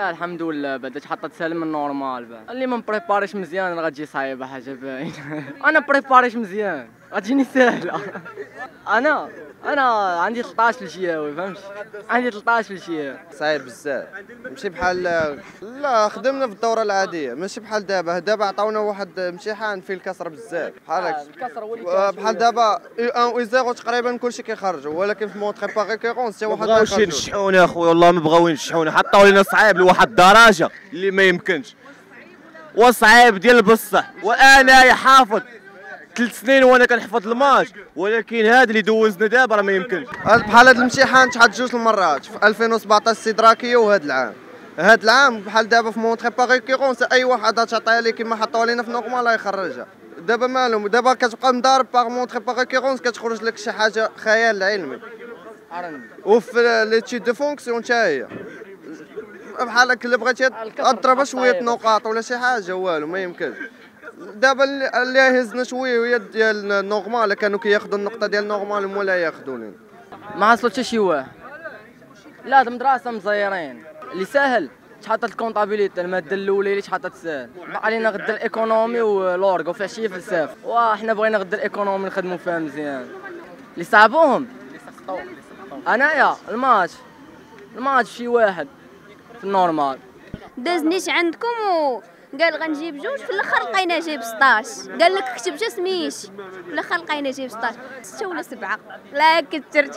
لا الحمد لله بدات حاطه تسالم نورمال. بعد اللي ما مبريباريش مزيان غتجي صعيبه حاجه باينه. انا بريباريش مزيان غتجيني ساهله. انا عندي 13 الجهاوي فهمتي، عندي 13 الجهاوي صعيب بزاف. ماشي بحال لا خدمنا في الدوره العاديه، ماشي بحال دابا. دابا عطاونا واحد امتحان فيه الكسر بزاف بحال الكسر هو اللي بحال دابا اي 0 تقريبا كلشي كيخرجوا، ولكن في مون بريباري كيغونس حتى واحد ما بغاوش ينشحونا اخويا. والله ما بغاو ينشحونا، حطاو لينا صعيب لواحد الدرجه اللي ما يمكنش، وصعيب ديال بصح. وانا يحافظ 3 سنين وانا كنحفظ الماج، ولكن هذا اللي دوزنا دابا راه ما يمكنش. بحال هذا الامتحان تحط 2 المرات في 2017 استدراكيه وهذا العام. هذا العام بحال دابا في مونتري باغي كيغونس اي واحد تعطيها لي كما حطوها لينا في نورمال يخرجها. دابا مالهم، دابا كتبقى مضارب باغ مونتري باغي كيغونس كتخرج لك شي حاجه خيال علمي. وفي لي تي دو فونكسيون حتى هي بحال هكا اللي بغيتي تضربها شويه نقاط ولا شي حاجه والو ما يمكنش. دابا اللي هزنا شويه هي ديال نورمال، كانوا كياخذوا النقطه ديال نورمال ولا ياخذوا لنا. ما حصلت حتى شي واحد، لا المدرسه مزيرين. اللي ساهل تحطت الكونطابيليتي، الماده الاولى اللي تحطت ساهل. بقى لينا غدا الايكونومي والورغو فيها شي فلسفه، وحنا بغينا غدا الايكونومي نخدموا فيها مزيان. اللي صعبوهم انايا الماتش شي واحد في النورمال داز نيت عندكم قال غنجيب 2، في الاخر لقينا جايب 16. قال لك كتب جا سميتي، في الاخر لقينا جايب 16 6 ولا 7. لا كثرت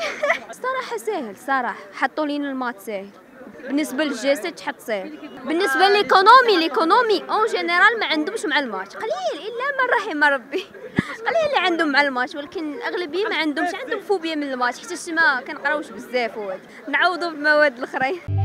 صراحه. ساهل صراحه، حطوا لينا المات ساهل. بالنسبه للجسد حط ساهل. بالنسبه ليكونومي اون جينيرال ما عندهمش مع المات، قليل الا من رحم ربي، قليل اللي عندهم مع المات، ولكن الاغلبيه ما عندهمش، عندهم فوبيا من المات حتى ما كنقراوش بزاف. وهاد نعوضوا بالمواد الاخرين.